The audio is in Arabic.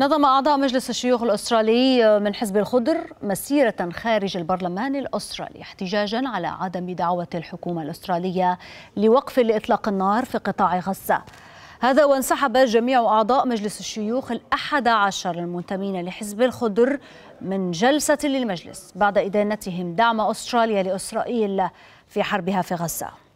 نظم أعضاء مجلس الشيوخ الأسترالي من حزب الخضر مسيرة خارج البرلمان الأسترالي احتجاجا على عدم دعوة الحكومة الأسترالية لوقف لإطلاق النار في قطاع غزة. هذا وانسحب جميع أعضاء مجلس الشيوخ ال11 المنتمين لحزب الخضر من جلسة للمجلس بعد إدانتهم دعم أستراليا لإسرائيل في حربها في غزة.